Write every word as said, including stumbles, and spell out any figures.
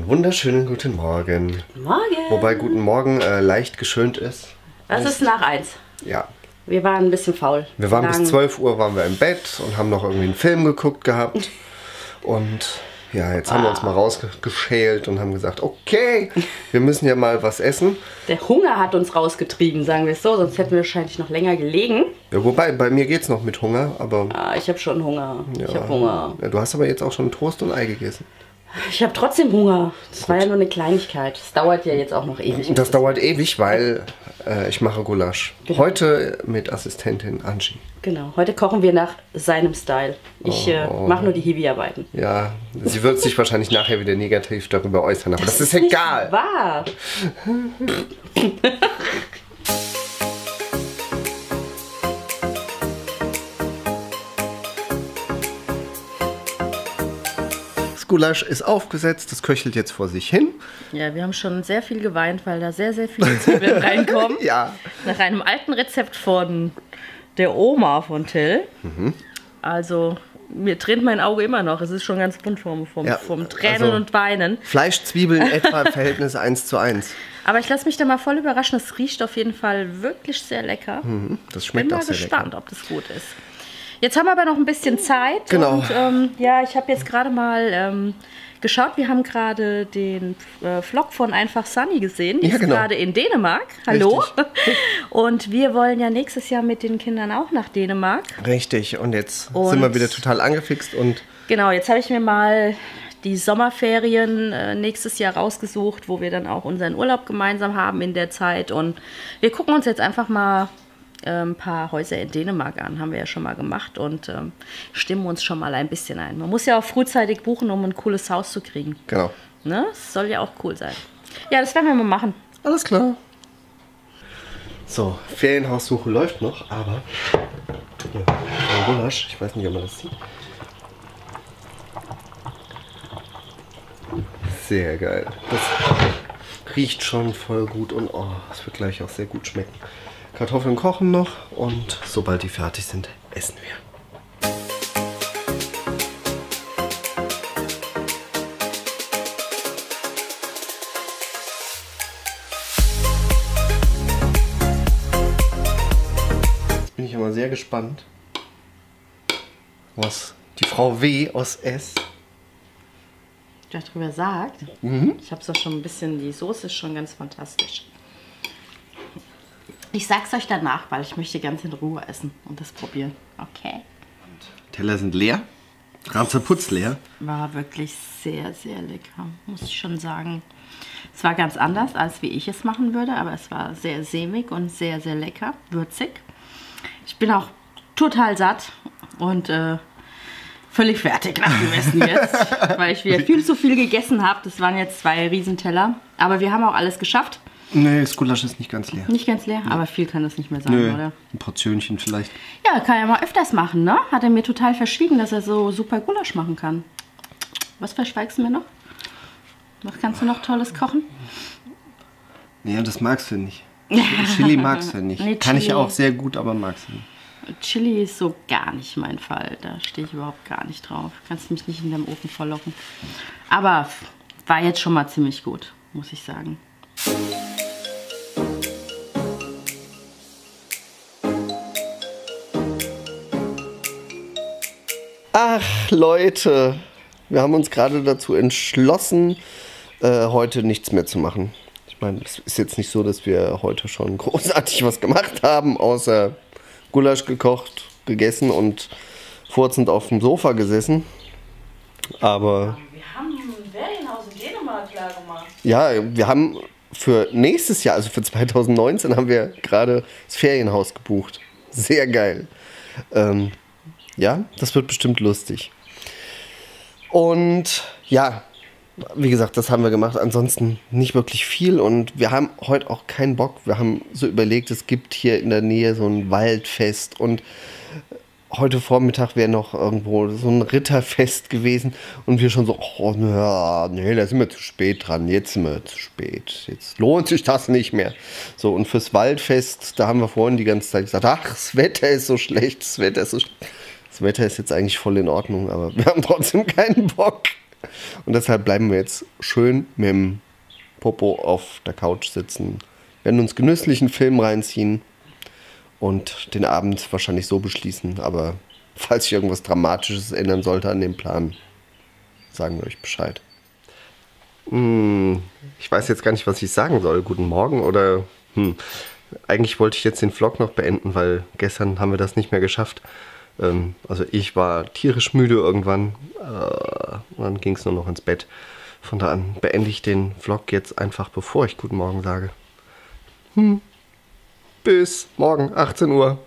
Einen wunderschönen guten Morgen. Guten Morgen. Wobei guten Morgen äh, leicht geschönt ist. Das ist nach eins. Ja. Wir waren ein bisschen faul. Wir waren Lang. bis zwölf Uhr waren wir im Bett und haben noch irgendwie einen Film geguckt gehabt. Und ja, jetzt wow. haben wir uns mal rausgeschält und haben gesagt, okay, wir müssen ja mal was essen. Der Hunger hat uns rausgetrieben, sagen wir es so, sonst hätten wir wahrscheinlich noch länger gelegen. Ja, wobei, bei mir geht es noch mit Hunger, aber... Ah, ich habe schon Hunger. Ja. Ich habe Hunger. Ja, du hast aber jetzt auch schon Toast und Ei gegessen. Ich habe trotzdem Hunger. Das Gut. war ja nur eine Kleinigkeit. Das dauert ja jetzt auch noch ewig. Das dauert ewig, weil äh, ich mache Gulasch. Genau. Heute mit Assistentin Anji. Genau, heute kochen wir nach seinem Style. Ich oh. äh, mache nur die Hiwi-Arbeiten. Ja, sie wird sich wahrscheinlich nachher wieder negativ darüber äußern, aber das, das ist, ist egal. Nicht wahr. Gulasch ist aufgesetzt, das köchelt jetzt vor sich hin. Ja, wir haben schon sehr viel geweint, weil da sehr, sehr viele Zwiebeln reinkommen. Ja. Nach einem alten Rezept von der Oma von Till. Mhm. Also, mir tränt mein Auge immer noch. Es ist schon ganz bunt vom, vom, ja, vom Tränen also und Weinen. Fleisch, Zwiebeln etwa im Verhältnis eins zu eins. Aber ich lasse mich da mal voll überraschen. Es riecht auf jeden Fall wirklich sehr lecker. Mhm. Das schmeckt auch sehr lecker. Ich bin mal gespannt, ob das gut ist. Jetzt haben wir aber noch ein bisschen Zeit. Genau. Und, ähm, ja, ich habe jetzt gerade mal ähm, geschaut. Wir haben gerade den äh, Vlog von Einfach Sunny gesehen. Die ja, ist genau. gerade in Dänemark. Hallo. Richtig. Und wir wollen ja nächstes Jahr mit den Kindern auch nach Dänemark. Richtig. Und jetzt und sind wir wieder total angefixt. Und genau, jetzt habe ich mir mal die Sommerferien äh, nächstes Jahr rausgesucht, wo wir dann auch unseren Urlaub gemeinsam haben in der Zeit. Und wir gucken uns jetzt einfach mal ein paar Häuser in Dänemark an, haben wir ja schon mal gemacht und ähm, stimmen uns schon mal ein bisschen ein. Man muss ja auch frühzeitig buchen, um ein cooles Haus zu kriegen. Genau. Ne? Das soll ja auch cool sein. Ja, das werden wir mal machen. Alles klar. So, Ferienhaussuche läuft noch, aber hier, ein Gulasch, ich weiß nicht, ob man das sieht. Sehr geil. Das riecht schon voll gut und oh, das wird gleich auch sehr gut schmecken. Kartoffeln kochen noch und sobald die fertig sind, essen wir. Jetzt bin ich immer sehr gespannt, was die Frau W. aus S. darüber sagt. Mhm. Ich habe es auch schon ein bisschen, die Soße ist schon ganz fantastisch. Ich sag's euch danach, weil ich möchte ganz in Ruhe essen und das probieren. Okay. Teller sind leer. Ratzeputz leer. War wirklich sehr, sehr lecker, muss ich schon sagen. Es war ganz anders, als wie ich es machen würde, aber es war sehr sämig und sehr, sehr lecker, würzig. Ich bin auch total satt und äh, völlig fertig nach dem Essen jetzt, weil ich wieder viel zu viel gegessen habe. Das waren jetzt zwei Riesenteller, aber wir haben auch alles geschafft. Nee, das Gulasch ist nicht ganz leer. Nicht ganz leer, aber viel kann das nicht mehr sein, Nö, oder? Ein Portionchen vielleicht. Ja, kann er mal öfters machen, ne? Hat er mir total verschwiegen, dass er so super Gulasch machen kann. Was verschweigst du mir noch? Was kannst du noch Tolles kochen? Ja, das magst du nicht. Chili magst du nicht. Nee, kann Chili. ich auch sehr gut, aber magst du nicht. Chili ist so gar nicht mein Fall. Da stehe ich überhaupt gar nicht drauf. Kannst mich nicht in deinem Ofen verlocken. Aber war jetzt schon mal ziemlich gut, muss ich sagen. Ach Leute, wir haben uns gerade dazu entschlossen, äh, heute nichts mehr zu machen. Ich meine, es ist jetzt nicht so, dass wir heute schon großartig was gemacht haben, außer Gulasch gekocht, gegessen und furzend auf dem Sofa gesessen. Aber wir haben ein Ferienhaus in Dänemark klar gemacht. Ja, wir haben für nächstes Jahr, also für zweitausendneunzehn, haben wir gerade das Ferienhaus gebucht. Sehr geil. Ähm, Ja, das wird bestimmt lustig. Und ja, wie gesagt, das haben wir gemacht. Ansonsten nicht wirklich viel und wir haben heute auch keinen Bock. Wir haben so überlegt, es gibt hier in der Nähe so ein Waldfest und heute Vormittag wäre noch irgendwo so ein Ritterfest gewesen und wir schon so, oh, na, nee, da sind wir zu spät dran, jetzt sind wir zu spät, jetzt lohnt sich das nicht mehr. So, und fürs Waldfest, da haben wir vorhin die ganze Zeit gesagt, ach, das Wetter ist so schlecht, das Wetter ist so schlecht. Das Wetter ist jetzt eigentlich voll in Ordnung, aber wir haben trotzdem keinen Bock. Und deshalb bleiben wir jetzt schön mit dem Popo auf der Couch sitzen. Wir werden uns genüsslichen Film reinziehen und den Abend wahrscheinlich so beschließen. Aber falls sich irgendwas Dramatisches ändern sollte an dem Plan, sagen wir euch Bescheid. Hm, ich weiß jetzt gar nicht, was ich sagen soll. Guten Morgen oder... Hm. Eigentlich wollte ich jetzt den Vlog noch beenden, weil gestern haben wir das nicht mehr geschafft. Ähm, also ich war tierisch müde irgendwann. Äh, dann ging es nur noch ins Bett. Von da an beende ich den Vlog jetzt einfach, bevor ich Guten Morgen sage. Hm. Bis morgen, achtzehn Uhr.